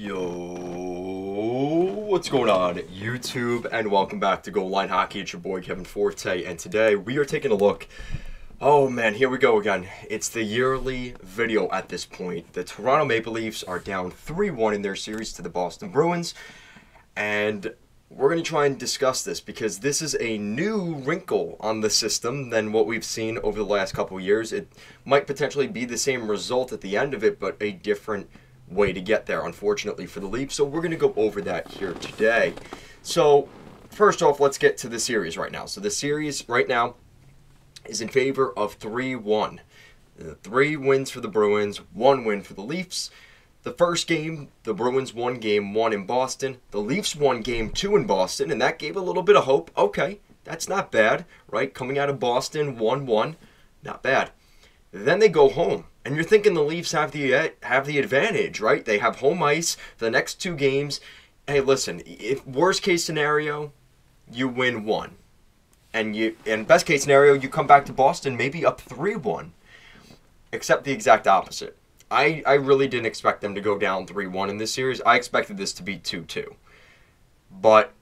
Yo, what's going on YouTube, and welcome back to Goal Line Hockey. It's your boy Kevin Forte, and today we are taking a look. Oh man, here we go again. It's the yearly video at this point. The Toronto Maple Leafs are down 3-1 in their series to the Boston Bruins, and we're going to try and discuss this because this is a new wrinkle on the system than what we've seen over the last couple of years. It might potentially be the same result at the end of it, but a different way to get there, unfortunately, for the Leafs. So we're going to go over that here today. So first off, let's get to the series right now. So the series right now is in favor of 3-1. 3 wins for the Bruins, 1 win for the Leafs. The first game, the Bruins won game 1 in Boston. The Leafs won game 2 in Boston, and that gave a little bit of hope. Okay, that's not bad, right? Coming out of Boston, 1-1, not bad. Then they go home, and you're thinking the Leafs have the advantage, right? They have home ice for the next 2 games. Hey, listen, if worst case scenario, you win 1, and best case scenario, you come back to Boston maybe up 3-1, except the exact opposite. I really didn't expect them to go down 3-1 in this series. I expected this to be 2-2, but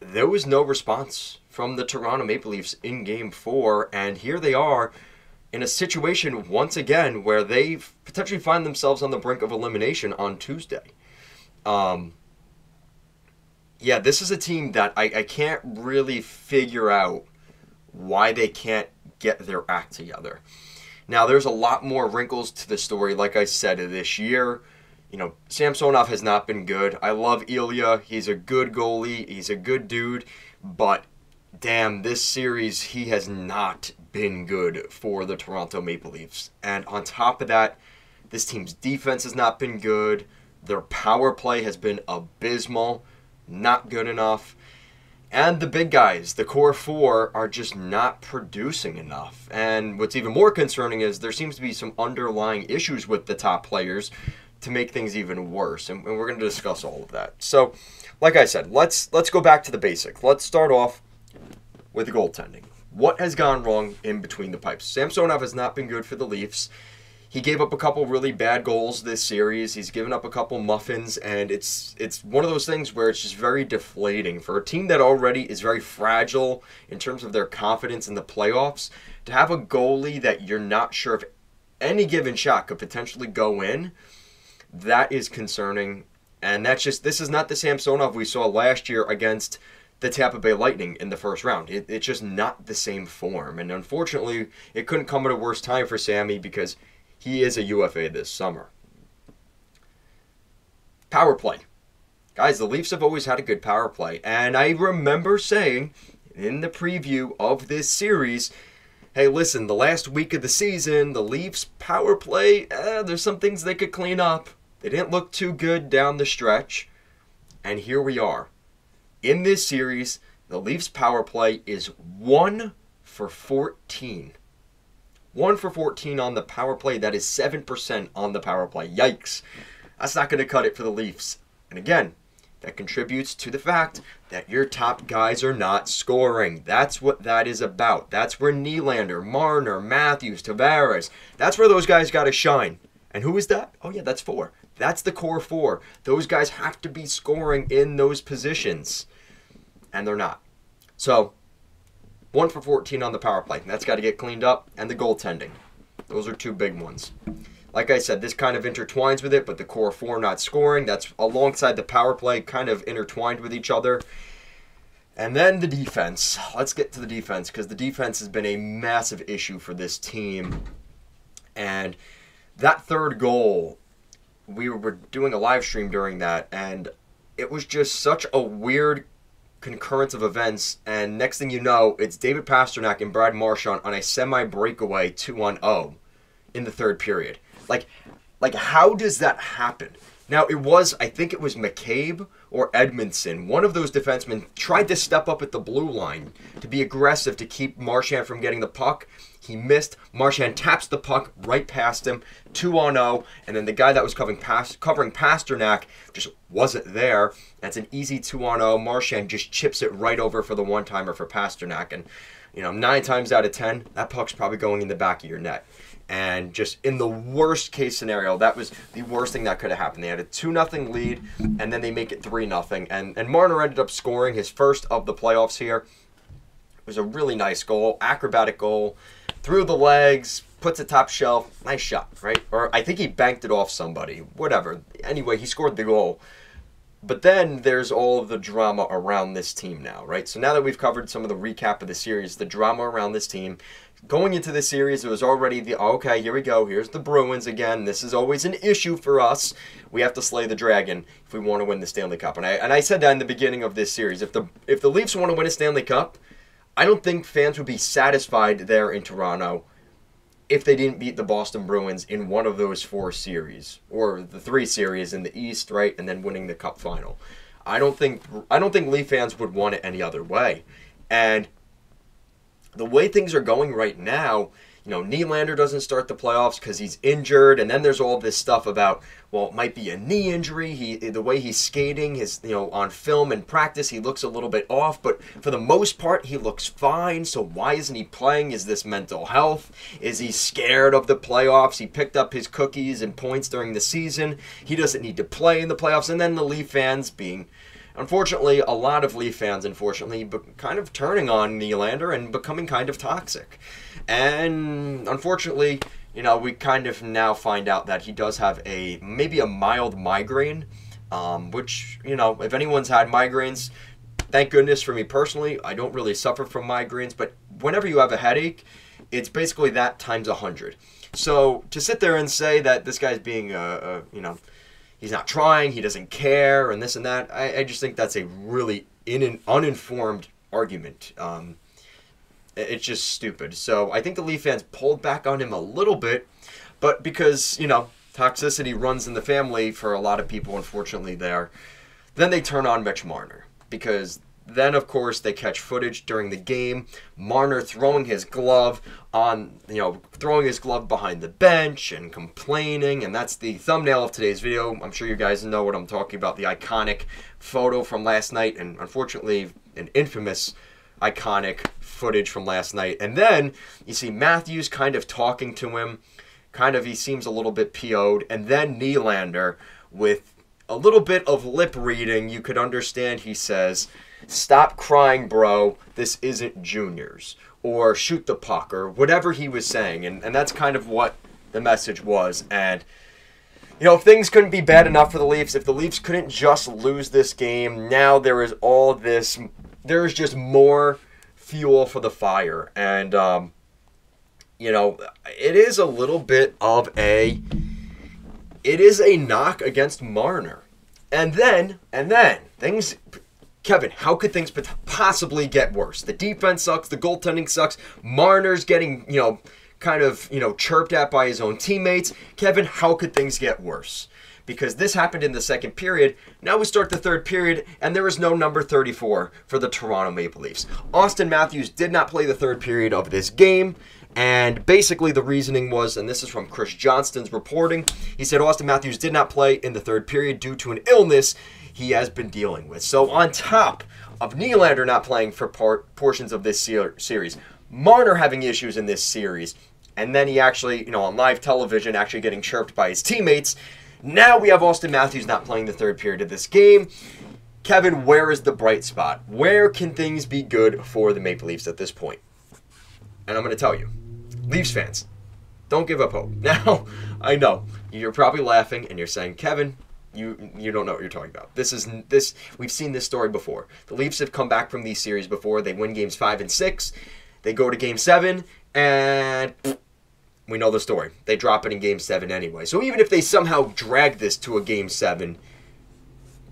there was no response from the Toronto Maple Leafs in Game 4, and here they are, in a situation once again where they potentially find themselves on the brink of elimination on Tuesday. Yeah, this is a team that I can't really figure out why they can't get their act together. Now, there's a lot more wrinkles to the story. Like I said, this year, you know, Samsonov has not been good. I love Ilya. He's a good goalie. He's a good dude. But damn, this series, he has not been good for the Toronto Maple Leafs. And on top of that, this team's defense has not been good. Their power play has been abysmal, not good enough. And the big guys, the core 4, are just not producing enough. And what's even more concerning is there seems to be some underlying issues with the top players to make things even worse. And we're going to discuss all of that. So, like I said, let's go back to the basics. Let's start off with the goaltending. What has gone wrong in between the pipes? Samsonov has not been good for the Leafs. He gave up a couple really bad goals this series. He's given up a couple muffins, and it's one of those things where it's just very deflating for a team that already is very fragile in terms of their confidence in the playoffs. To have a goalie that you're not sure if any given shot could potentially go in, that is concerning. And that's just, this is not the Samsonov we saw last year against the Tampa Bay Lightning in the first round. It's just not the same form. And unfortunately, it couldn't come at a worse time for Sammy because he is a UFA this summer. Power play. Guys, the Leafs have always had a good power play. And I remember saying in the preview of this series, hey, listen, the last week of the season, the Leafs' power play, there's some things they could clean up. They didn't look too good down the stretch. And here we are. In this series, the Leafs' power play is 1 for 14. 1 for 14 on the power play. That is 7% on the power play. Yikes. That's not going to cut it for the Leafs. And again, that contributes to the fact that your top guys are not scoring. That's what that is about. That's where Nylander, Marner, Matthews, Tavares, that's where those guys got to shine. And who is that? Oh yeah, that's 4. That's the core 4. Those guys have to be scoring in those positions. And they're not. So 1 for 14 on the power play. That's got to get cleaned up. And the goaltending. Those are 2 big ones. Like I said, this kind of intertwines with it, but the core 4 not scoring, that's alongside the power play, kind of intertwined with each other. And then the defense. Let's get to the defense, because the defense has been a massive issue for this team. And that third goal, we were doing a live stream during that, and it was just such a weird concurrence of events, and next thing you know, it's David Pastrnak and Brad Marchand on a semi-breakaway 2-on-0 in the third period. Like how does that happen? Now, it was, I think it was McCabe or Edmondson, one of those defensemen tried to step up at the blue line to be aggressive to keep Marchand from getting the puck. He missed. Marchand taps the puck right past him, 2-on-0, and then the guy that was covering Pastrnak just wasn't there. That's an easy 2-on-0. Marchand just chips it right over for the one-timer for Pastrnak, and, you know, 9 times out of 10, that puck's probably going in the back of your net. And just in the worst case scenario, that was the worst thing that could have happened. They had a 2-0 lead, and then they make it 3-0. And Marner ended up scoring his first of the playoffs here. It was a really nice goal, acrobatic goal, through the legs, puts it top shelf. Nice shot, right? Or I think he banked it off somebody, whatever. Anyway, he scored the goal. But then there's all of the drama around this team now, right? So now that we've covered some of the recap of the series, the drama around this team, going into the series, it was already the, okay, here we go, here's the Bruins again. This is always an issue for us. We have to slay the dragon if we want to win the Stanley Cup. And I said that in the beginning of this series. If the Leafs want to win a Stanley Cup, I don't think fans would be satisfied there in Toronto if they didn't beat the Boston Bruins in one of those four series, or the three series in the East, right, and then winning the Cup final. I don't think Leaf fans would want it any other way. And the way things are going right now, you know, Nylander doesn't start the playoffs because he's injured, and then there's all this stuff about, well, it might be a knee injury. The way he's skating, his, you know, on film and practice, he looks a little bit off, but for the most part, he looks fine. So why isn't he playing? Is this mental health? Is he scared of the playoffs? He picked up his cookies and points during the season. He doesn't need to play in the playoffs. And then the Leaf fans being, unfortunately, a lot of Leaf fans, unfortunately, but kind of turning on Nylander and becoming kind of toxic. And unfortunately, you know, we kind of now find out that he does have a, maybe a mild migraine, which, you know, if anyone's had migraines, thank goodness for me personally, I don't really suffer from migraines, but whenever you have a headache, it's basically that times 100. So to sit there and say that this guy's being, you know, he's not trying, he doesn't care, and this and that, I just think that's a really uninformed argument. It's just stupid. So I think the Leaf fans pulled back on him a little bit, but because, you know, toxicity runs in the family for a lot of people, unfortunately, there. Then they turn on Mitch Marner, because then, of course, they catch footage during the game. Marner throwing his glove on, you know, throwing his glove behind the bench and complaining, and that's the thumbnail of today's video. I'm sure you guys know what I'm talking about, the iconic photo from last night, and unfortunately, an infamous iconic footage from last night. And then you see Matthews kind of talking to him, kind of, he seems a little bit PO'd, and then Nylander with a little bit of lip reading. You could understand, he says, "Stop crying, bro, this isn't juniors," or "shoot the puck," or whatever he was saying, and that's kind of what the message was. And you know, things couldn't be bad enough for the Leafs. If the Leafs couldn't just lose this game, now there is all this, there's just more fuel for the fire. And, you know, it is a little bit of a, it is a knock against Marner. And then, things, Kevin, how could things possibly get worse? The defense sucks, the goaltending sucks, Marner's getting, you know, kind of, you know, chirped at by his own teammates. Kevin, how could things get worse? Because this happened in the second period. Now we start the third period, and there is no number 34 for the Toronto Maple Leafs. Auston Matthews did not play the third period of this game, and basically the reasoning was, and this is from Chris Johnston's reporting, he said Auston Matthews did not play in the third period due to an illness he has been dealing with. So on top of Nylander not playing for portions of this series, Marner having issues in this series, and then he actually, you know, on live television, actually getting chirped by his teammates. Now we have Auston Matthews not playing the third period of this game. Kevin, where is the bright spot? Where can things be good for the Maple Leafs at this point? And I'm going to tell you, Leafs fans, don't give up hope. Now, I know, you're probably laughing and you're saying, Kevin, you don't know what you're talking about. This we've seen this story before. The Leafs have come back from these series before. They win games 5 and 6. They go to game 7 and we know the story. They drop it in Game 7 anyway. So even if they somehow drag this to a Game 7,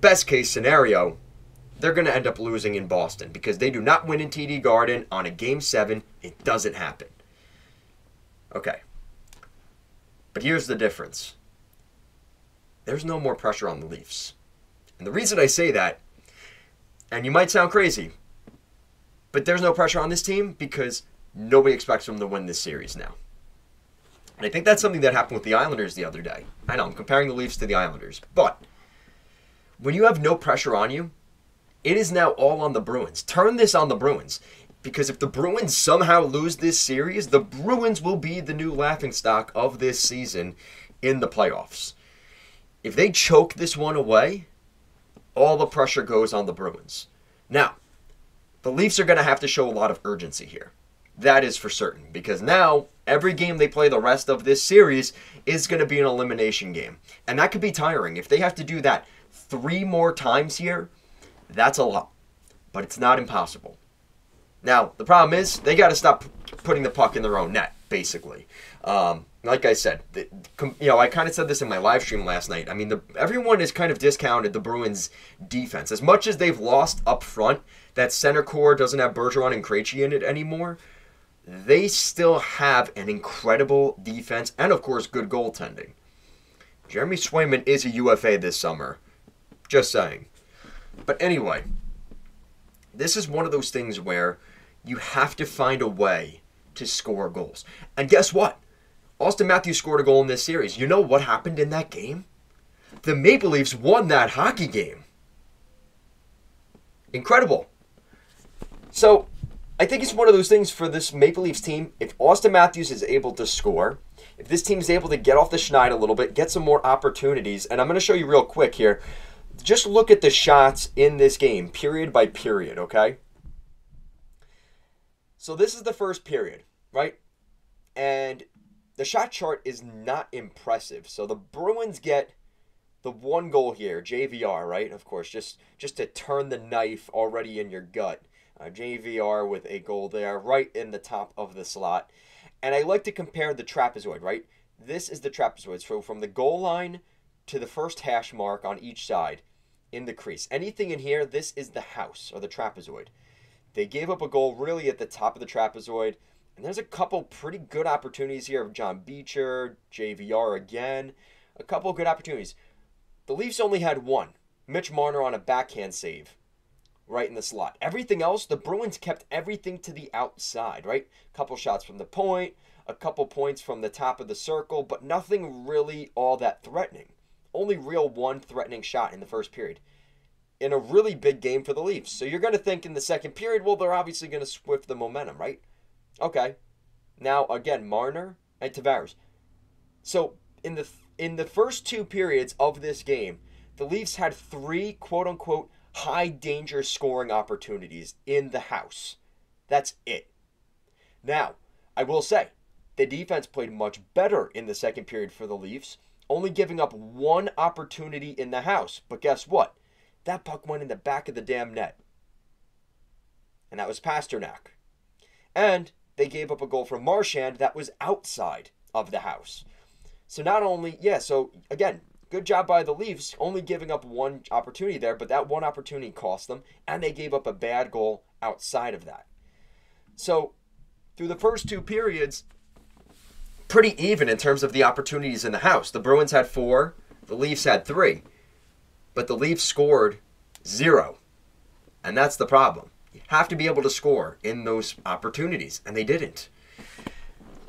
best case scenario, they're going to end up losing in Boston because they do not win in TD Garden on a Game 7. It doesn't happen. Okay. But here's the difference. There's no more pressure on the Leafs. And the reason I say that, and you might sound crazy, but there's no pressure on this team because nobody expects them to win this series now. And I think that's something that happened with the Islanders the other day. I know, I'm comparing the Leafs to the Islanders. But when you have no pressure on you, it is now all on the Bruins. Turn this on the Bruins. because if the Bruins somehow lose this series, the Bruins will be the new laughingstock of this season in the playoffs. If they choke this one away, all the pressure goes on the Bruins. Now, the Leafs are going to have to show a lot of urgency here. That is for certain, because now every game they play the rest of this series is going to be an elimination game. And that could be tiring. If they have to do that 3 more times here, that's a lot. But it's not impossible. Now, the problem is they got to stop putting the puck in their own net, basically. Like I said, I kind of said this in my live stream last night. I mean, everyone has kind of discounted the Bruins' defense. As much as they've lost up front, that center core doesn't have Bergeron and Krejci in it anymore. They still have an incredible defense and, of course, good goaltending. Jeremy Swayman is a UFA this summer. Just saying. But anyway, this is one of those things where you have to find a way to score goals. And guess what? Auston Matthews scored a goal in this series. You know what happened in that game? The Maple Leafs won that hockey game. Incredible. So, I think it's one of those things for this Maple Leafs team. If Auston Matthews is able to score, if this team is able to get off the schneid a little bit, get some more opportunities, and I'm going to show you real quick here. Just look at the shots in this game, period by period, okay? So this is the first period, right? And the shot chart is not impressive. So the Bruins get the one goal here, JVR, right? Of course, just to turn the knife already in your gut. JVR with a goal there right in the top of the slot. And I like to compare the trapezoid, right? This is the trapezoid. So from the goal line to the first hash mark on each side in the crease. Anything in here, this is the house or the trapezoid. They gave up a goal really at the top of the trapezoid. And there's a couple pretty good opportunities here of John Beecher, JVR again. A couple good opportunities. The Leafs only had one. Mitch Marner on a backhand save. Right in the slot. Everything else, the Bruins kept everything to the outside, right? A couple shots from the point, a couple points from the top of the circle, but nothing really all that threatening. Only real one threatening shot in the first period. In a really big game for the Leafs. So you're going to think in the second period, well, they're obviously going to swift the momentum, right? Okay. Now, again, Marner and Tavares. So in the first 2 periods of this game, the Leafs had 3 quote-unquote high-danger scoring opportunities in the house. That's it. Now, I will say, the defense played much better in the second period for the Leafs, only giving up 1 opportunity in the house. But guess what? That puck went in the back of the damn net. And that was Pastrnak. And they gave up a goal from Marchand that was outside of the house. So not only, again, good job by the Leafs, only giving up 1 opportunity there, but that 1 opportunity cost them, and they gave up a bad goal outside of that. So, through the first 2 periods, pretty even in terms of the opportunities in the house. The Bruins had 4, the Leafs had 3, but the Leafs scored 0, and that's the problem. You have to be able to score in those opportunities, and they didn't.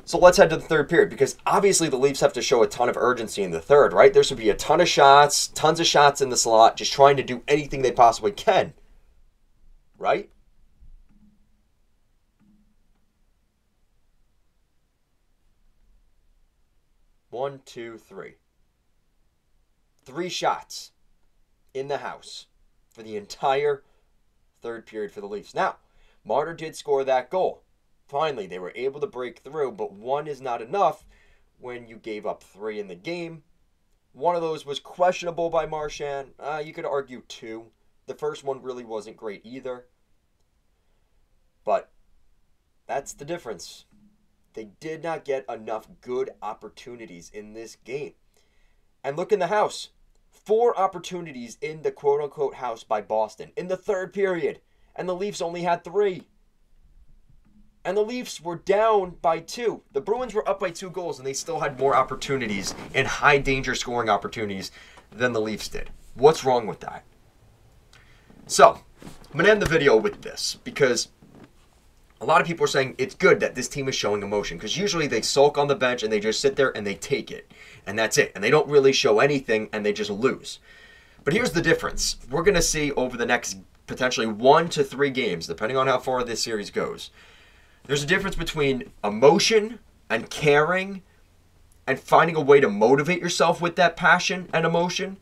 So let's head to the third period because obviously the Leafs have to show a ton of urgency in the third, right? There should be a ton of shots, tons of shots in the slot, just trying to do anything they possibly can, right? One, two, three. 3 shots in the house for the entire third period for the Leafs. Now, Marner did score that goal. Finally, they were able to break through, but 1 is not enough when you gave up 3 in the game. 1 of those was questionable by Marchand. You could argue 2. The first one really wasn't great either. But that's the difference. They did not get enough good opportunities in this game. And look in the house. 4 opportunities in the quote-unquote house by Boston in the third period. And the Leafs only had 3. And the Leafs were down by 2. The Bruins were up by 2 goals, and they still had more opportunities and high-danger scoring opportunities than the Leafs did. What's wrong with that? So, I'm going to end the video with this, because a lot of people are saying it's good that this team is showing emotion, because usually they sulk on the bench, and they just sit there, and they take it. And that's it. And they don't really show anything, and they just lose. But here's the difference. We're going to see over the next potentially 1 to 3 games, depending on how far this series goes. There's a difference between emotion and caring and finding a way to motivate yourself with that passion and emotion,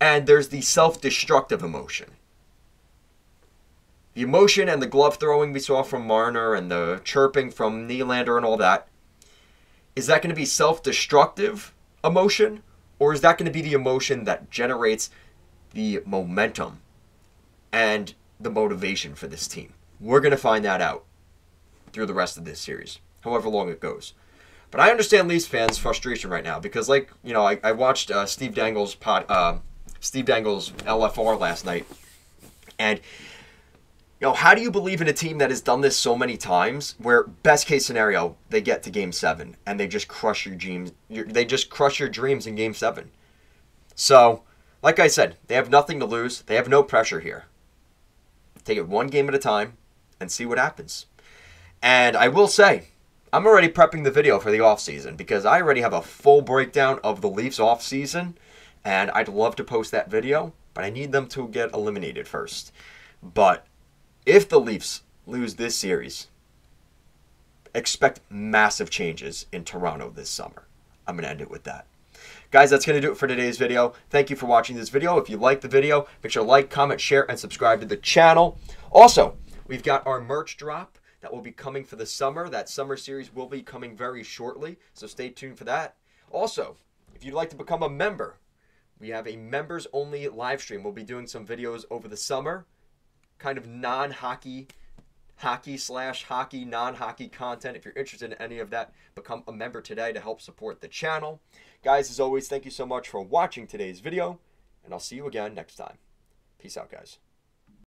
and there's the self-destructive emotion. The emotion and the glove throwing we saw from Marner and the chirping from Nylander and all that, is that going to be self-destructive emotion, or is that going to be the emotion that generates the momentum and the motivation for this team? We're going to find that out through the rest of this series, however long it goes. But I understand Leafs fans' frustration right now because, like, you know, I watched Steve Dangle's LFR last night, and you know, how do you believe in a team that has done this so many times, where best case scenario they get to Game 7 and they just crush your dreams? They just crush your dreams in Game 7. So, like I said, they have nothing to lose. They have no pressure here. Take it one game at a time and see what happens. And I will say, I'm already prepping the video for the offseason because I already have a full breakdown of the Leafs offseason, and I'd love to post that video, but I need them to get eliminated first. But if the Leafs lose this series, expect massive changes in Toronto this summer. I'm going to end it with that. Guys, that's going to do it for today's video. Thank you for watching this video. If you like the video, make sure to like, comment, share, and subscribe to the channel. Also, we've got our merch drop that will be coming for the summer. That summer series will be coming very shortly, so stay tuned for that. Also, if you'd like to become a member, we have a members-only live stream. We'll be doing some videos over the summer, kind of non-hockey, hockey/hockey, non-hockey content. If you're interested in any of that, become a member today to help support the channel. Guys, as always, thank you so much for watching today's video, and I'll see you again next time. Peace out, guys.